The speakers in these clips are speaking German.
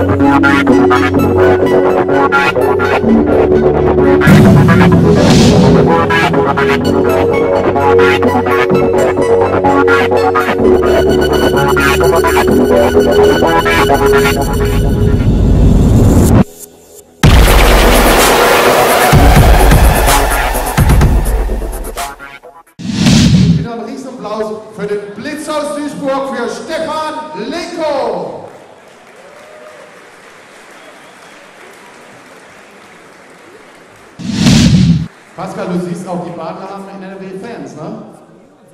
Wieder einen Riesenapplaus für den Blitz aus Duisburg, für Stefan Lenko. Pascal, du siehst auch, die Badler haben NRW-Fans, ne?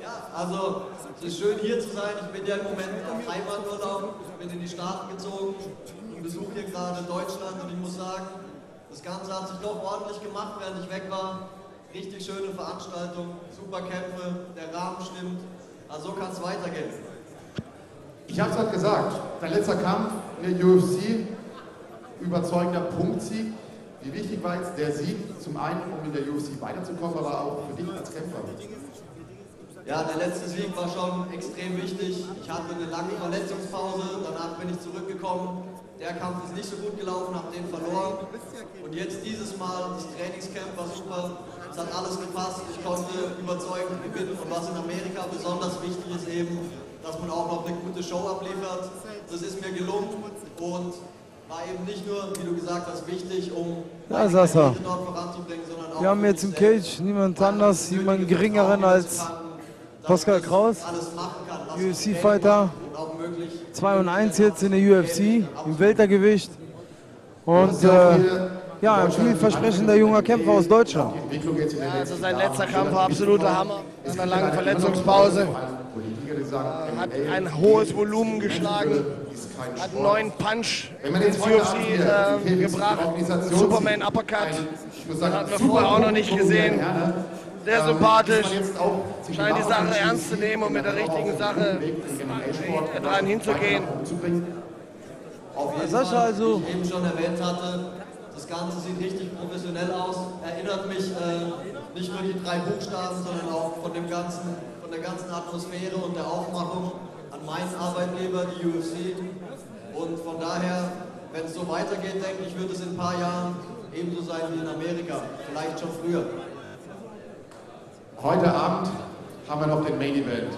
Ja, also es ist schön hier zu sein. Ich bin ja im Moment auf Heimaturlaub, bin in die Staaten gezogen und besuche hier gerade Deutschland und ich muss sagen, das Ganze hat sich doch ordentlich gemacht, während ich weg war. Richtig schöne Veranstaltung, super Kämpfe, der Rahmen stimmt, also so kann es weitergehen. Ich habe es halt gesagt, dein letzter Kampf in der UFC, überzeugender Punktsieg. Wie wichtig war jetzt der Sieg, zum einen, um in der UFC weiterzukommen, aber auch für dich als Kämpfer? Ja, der letzte Sieg war schon extrem wichtig. Ich hatte eine lange Verletzungspause, danach bin ich zurückgekommen. Der Kampf ist nicht so gut gelaufen, habe den verloren. Und jetzt dieses Mal, das Trainingscamp war super, es hat alles gepasst. Ich konnte überzeugend gewinnen. Und was in Amerika besonders wichtig ist eben, dass man auch noch eine gute Show abliefert. Das ist mir gelungen und war eben nicht nur, wie du gesagt hast, wichtig, um dort voranzubringen, sondern auch... Wir haben jetzt im Cage niemand anders, jemanden geringeren als Pascal Kraus, UFC-Fighter, 2-1 jetzt in der UFC, im Weltergewicht und ja, ein vielversprechender junger Kämpfer aus Deutschland. Ja, also sein letzter Kampf war absoluter Hammer, nach einer langen Verletzungspause. Hat ein hohes Volumen geschlagen, hat einen neuen Punch ins UFC gebracht, Superman-Uppercut, hat man vorher auch noch nicht gesehen. Sehr sympathisch, scheint die Sache ernst zu nehmen und mit der richtigen Sache dran hinzugehen. Sascha, also, wie ich eben schon erwähnt hatte, das Ganze sieht richtig professionell aus, erinnert mich nicht nur die 3 Buchstaben, sondern auch von dem ganzen... von der ganzen Atmosphäre und der Aufmachung an meinen Arbeitgeber, die UFC. Und von daher, wenn es so weitergeht, denke ich, wird es in ein paar Jahren ebenso sein wie in Amerika, vielleicht schon früher. Heute Abend haben wir noch den Main Event.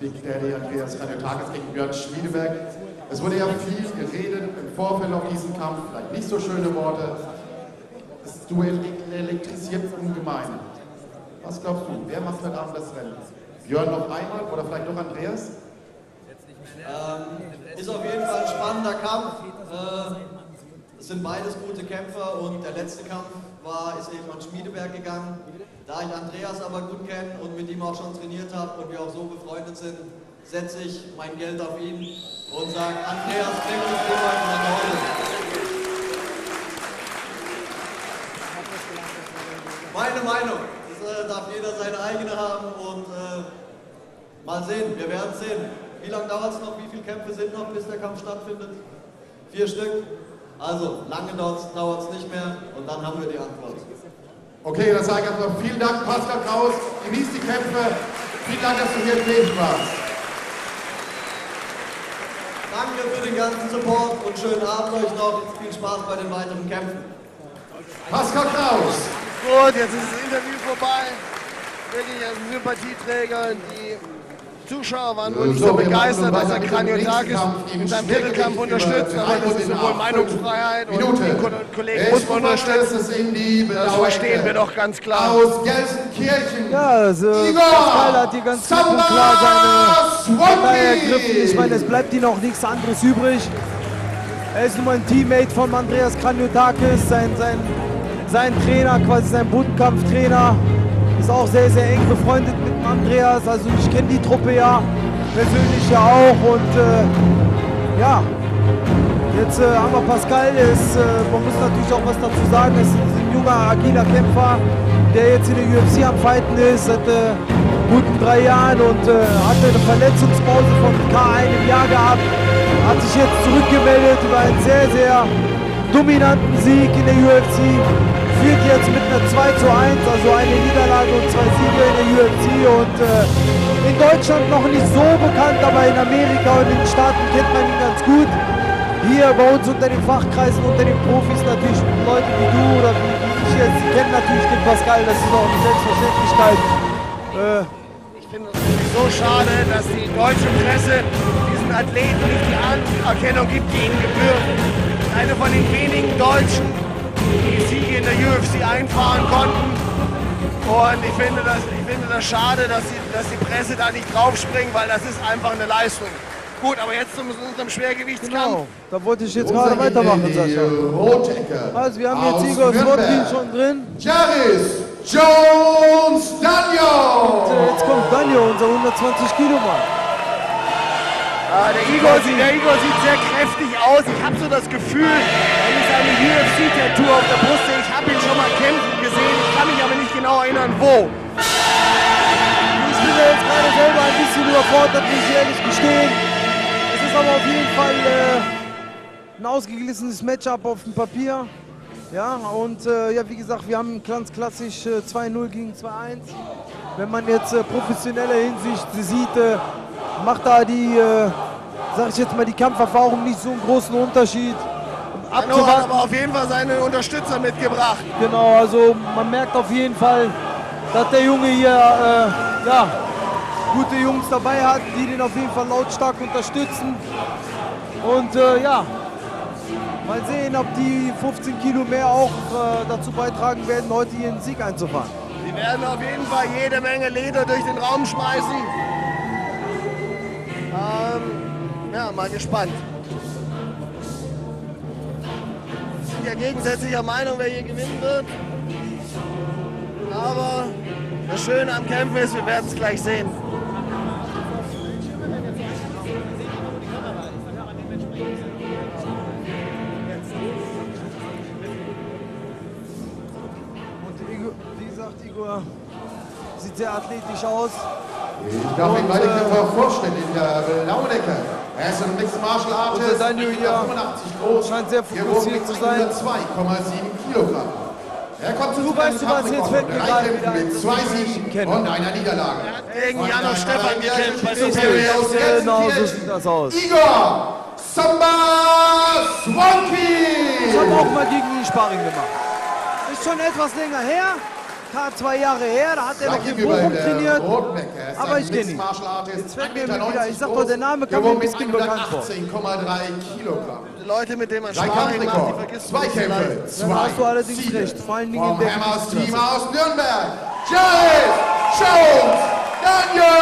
Big Daddy Andreas Kraniotakes gegen Björn Schmiedeberg. Es wurde ja viel geredet im Vorfeld auf diesen Kampf, vielleicht nicht so schöne Worte. Das Duell elektrisiert ungemein. Was glaubst du, wer macht heute Abend das Rennen? Björn noch einmal oder vielleicht noch Andreas? Ist auf jeden Fall ein spannender Kampf. Es sind beides gute Kämpfer und der letzte Kampf ist eben an Schmiedeberg gegangen. Da ich Andreas aber gut kenne und mit ihm auch schon trainiert habe und wir auch so befreundet sind, setze ich mein Geld auf ihn und sage, Andreas bringt uns immer in meine Rolle. Meine Meinung. Darf jeder seine eigene haben und mal sehen, wir werden sehen. Wie lange dauert es noch, wie viele Kämpfe sind noch, bis der Kampf stattfindet? 4 Stück. Also, lange dauert es nicht mehr und dann haben wir die Antwort. Okay, das sage ich erstmal. Vielen Dank, Pascal Kraus. Genieß die Kämpfe. Vielen Dank, dass du hier gewesen warst. Danke für den ganzen Support und schönen Abend euch noch. Viel Spaß bei den weiteren Kämpfen. Pascal Kraus. Gut, jetzt ist das Interview vorbei. Wirklich ein Sympathieträger. Die Zuschauer waren wohl nicht so begeistert, dass er Kraniotakes in seinem Titelkampf unterstützt. Aber das ist sowohl Meinungsfreiheit und die Kollegen muss man unterstützen. Das verstehen wir doch ganz klar. Aus Gelsenkirchen. Ja, also Pascal hat hier ganz klipp und klar seine Partei ergriffen. Ich meine, es bleibt ihm auch nichts anderes übrig. Er ist nun mal ein Teammate von Andreas Kraniotakes, sein Trainer, quasi sein Bodenkampftrainer, ist auch sehr, sehr eng befreundet mit Andreas. Also ich kenne die Truppe ja, persönlich ja auch. Und ja, jetzt haben wir Pascal, man muss natürlich auch was dazu sagen, es ist ein junger, agiler Kämpfer, der jetzt in der UFC am Fighten ist, seit guten 3 Jahren und hatte eine Verletzungspause von ca. einem Jahr gehabt, hat sich jetzt zurückgemeldet über einen sehr, sehr dominanten Sieg in der UFC, führt jetzt mit einer 2:1, also eine Niederlage und 2 Siege in der UFC und in Deutschland noch nicht so bekannt, aber in Amerika und in den Staaten kennt man ihn ganz gut. Hier bei uns unter den Fachkreisen, unter den Profis natürlich Leute wie du oder wie ich jetzt, die kennen natürlich den Pascal, das ist auch eine Selbstverständlichkeit. Ich finde es so schade, dass die deutsche Presse diesen Athleten nicht die Anerkennung gibt, die ihnen gebührt. Einer von den wenigen Deutschen, die Siege in der UFC einfahren konnten. Und ich finde das schade, dass die Presse da nicht draufspringt, weil das ist einfach eine Leistung. Gut, aber jetzt zu unserem Schwergewichtskampf. Genau, da wollte ich jetzt gerade weitermachen, Sascha. Also wir haben jetzt Igor Swonkin schon drin. Jarjis Danho! Und jetzt kommt Danho, unser 120-Kilo-Mann. Ah, der Igor sieht sehr kräftig aus. Ich habe so das Gefühl, er ist eine UFC-Tattoo auf der Brust. Ich habe ihn schon mal kämpfen gesehen, ich kann mich aber nicht genau erinnern, wo. Ich bin ja jetzt gerade selber ein bisschen überfordert, muss ich ehrlich gestehen. Das ist aber auf jeden Fall ein ausgeglichenes Matchup auf dem Papier. Ja, und ja, wie gesagt, wir haben ganz klassisch 2-0 gegen 2-1. Wenn man jetzt professioneller Hinsicht sieht, macht da die, sag ich jetzt mal, die Kampferfahrung nicht so einen großen Unterschied. Danho hat aber auf jeden Fall seine Unterstützer mitgebracht. Genau, also man merkt auf jeden Fall, dass der Junge hier, ja, gute Jungs dabei hatten, die den auf jeden Fall lautstark unterstützen. Und ja, mal sehen, ob die 15 Kilo mehr auch dazu beitragen werden, heute ihren Sieg einzufahren. Die werden auf jeden Fall jede Menge Leder durch den Raum schmeißen. Ja, mal gespannt. Ich bin ja gegensätzlicher Meinung, wer hier gewinnen wird. Aber das Schöne am Kämpfen ist, wir werden es gleich sehen. Igor sieht sehr athletisch aus. Ich darf ihn weiter vorstellen, der Blaudecker. Er ist ein Mixed Martial Artist, 85 groß, scheint sehr fokussiert zu sein. 2,7 Kilogramm. Er kommt zu Superman-Uppercut und einer Niederlage. Er hat gegen Jan und Stefan gekämpft bei Superman-Uppercut. Genau, so sieht das aus. Igor Swonkin! Ich habe auch mal gegen ihn Sparring gemacht. Ist schon etwas länger her. 2 Jahre her, da hat er noch in Bochum trainiert, aber ich kenne ihn. Jetzt fällt mir wieder, ich sag doch, der Name kam mir ein bisschen bekannt vor. Die Leute, mit denen man Sparring macht, die vergisst man nicht. Da hast du allerdings recht, vor allen Dingen in der Gewichtsklasse. Aus Nürnberg, Jarjis Danho!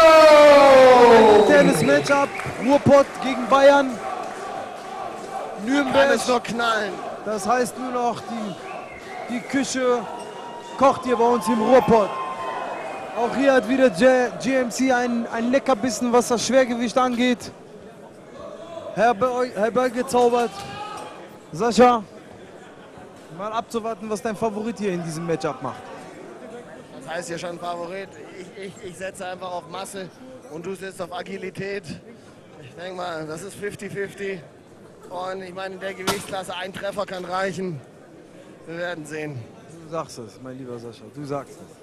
Internes Matchup, Ruhrpott gegen Bayern. Nürnberg ist noch knallen. Das heißt nur noch, die Küche kocht hier bei uns im Ruhrpott. Auch hier hat wieder GMC ein Leckerbissen, was das Schwergewicht angeht, herbeigezaubert. Sascha, mal abzuwarten, was dein Favorit hier in diesem Matchup macht. Das heißt ja schon Favorit. Ich setze einfach auf Masse und du setzt auf Agilität. Ich denke mal, das ist 50-50. Und ich meine, in der Gewichtsklasse ein Treffer kann reichen. Wir werden sehen. Du sagst es, mein lieber Sascha, du sagst es.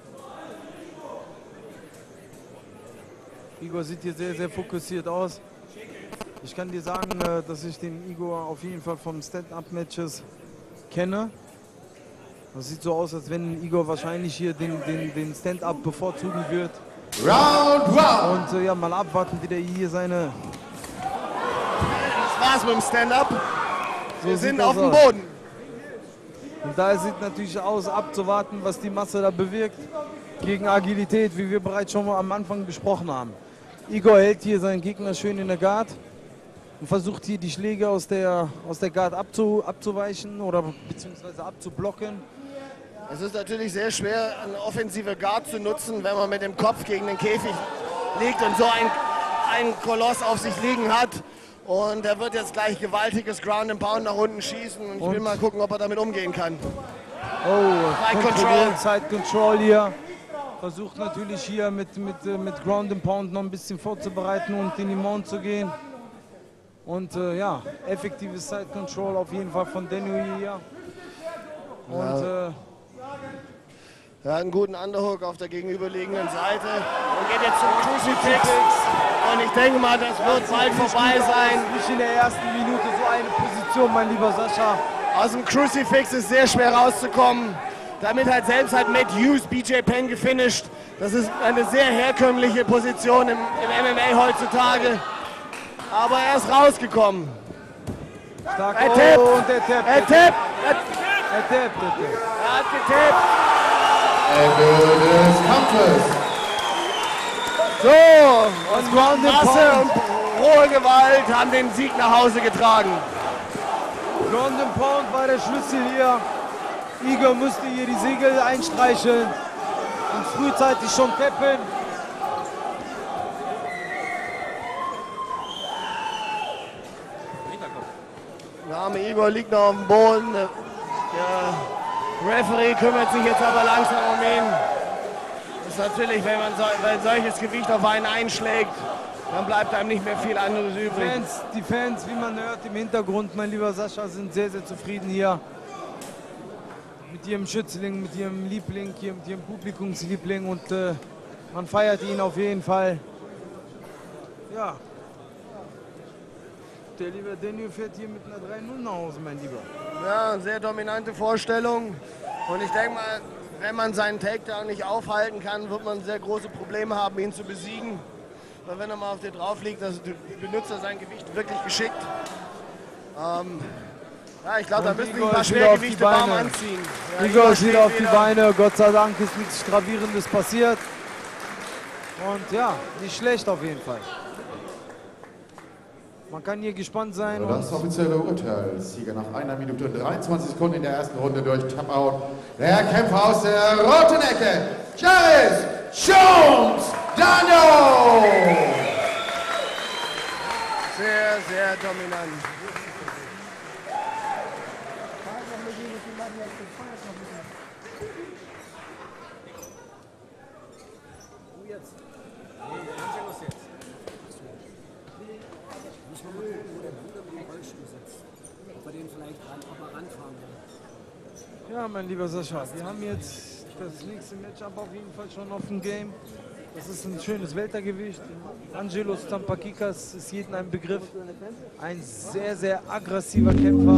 Igor sieht hier sehr, sehr fokussiert aus. Ich kann dir sagen, dass ich den Igor auf jeden Fall vom Stand-Up-Matches kenne. Das sieht so aus, als wenn Igor wahrscheinlich hier den Stand-Up bevorzugen wird. Round one! Und ja, mal abwarten, wie der hier seine... Das war's mit dem Stand-Up. Wir sind auf dem Boden. Und da sieht natürlich aus, abzuwarten, was die Masse da bewirkt gegen Agilität, wie wir bereits schon mal am Anfang besprochen haben. Igor hält hier seinen Gegner schön in der Guard und versucht hier die Schläge aus der Guard abzuweichen oder beziehungsweise abzublocken. Es ist natürlich sehr schwer, eine offensive Guard zu nutzen, wenn man mit dem Kopf gegen den Käfig liegt und so einen Koloss auf sich liegen hat. Und er wird jetzt gleich gewaltiges Ground and Pound nach unten schießen. Und ich will mal gucken, ob er damit umgehen kann. Oh, Side Control hier. Versucht natürlich hier mit Ground and Pound noch ein bisschen vorzubereiten und in die Mount zu gehen. Und ja, effektives Side Control auf jeden Fall von Danho hier. Und ja. Er hat einen guten Underhook auf der gegenüberliegenden Seite. Und geht jetzt zum Crucifix. Und ich denke mal, das wird bald vorbei sein. Nicht in der ersten Minute so eine Position Position, mein lieber Sascha. Aus dem Crucifix ist sehr schwer rauszukommen. Damit hat selbst Matt Hughes BJ Penn gefinisht. Das ist eine sehr herkömmliche Position im MMA heutzutage. Aber er ist rausgekommen. Stark. Er tippt. Und er tippt. Er tippt. Er hat getippt. Ende des Kampfes. So, und Masse und rohe Gewalt haben den Sieg nach Hause getragen. Ground and Pound war der Schlüssel hier. Igor musste hier die Segel einstreicheln und frühzeitig schon tappen. Der arme Igor liegt noch auf dem Boden. Der Referee kümmert sich jetzt aber langsam um ihn. Das ist natürlich, wenn man solches Gewicht auf einen einschlägt, dann bleibt einem nicht mehr viel anderes übrig. Die Fans, wie man hört im Hintergrund, mein lieber Sascha, sind sehr, sehr zufrieden hier. Mit ihrem Schützling, mit ihrem Liebling, mit ihrem Publikumsliebling, und man feiert ihn auf jeden Fall. Ja. Der liebe Danho fährt hier mit einer 3-0 nach Hause, mein Lieber. Ja, sehr dominante Vorstellung. Und ich denke mal, wenn man seinen Takedown nicht aufhalten kann, wird man sehr große Probleme haben, ihn zu besiegen. Weil wenn er mal auf den drauf liegt, also benutzt er sein Gewicht wirklich geschickt. Ja, ich glaube, da müssen wir ein paar Schwergewichte warm anziehen. Ja, Igor ist wieder auf die Beine, Gott sei Dank ist nichts Gravierendes passiert. Und ja, nicht schlecht auf jeden Fall. Man kann hier gespannt sein. Also das offizielle Urteil, Sieger nach 1 Minute und 23 Sekunden in der ersten Runde durch Tapout. Der Kämpfer aus der roten Ecke, Jarjis Danho! Sehr, sehr dominant. Ja, mein lieber Sascha, wir haben jetzt das nächste Matchup auf jeden Fall schon auf dem Game. Das ist ein schönes Weltergewicht. Angelos Tampakikas ist jedem ein Begriff. Ein sehr, sehr aggressiver Kämpfer.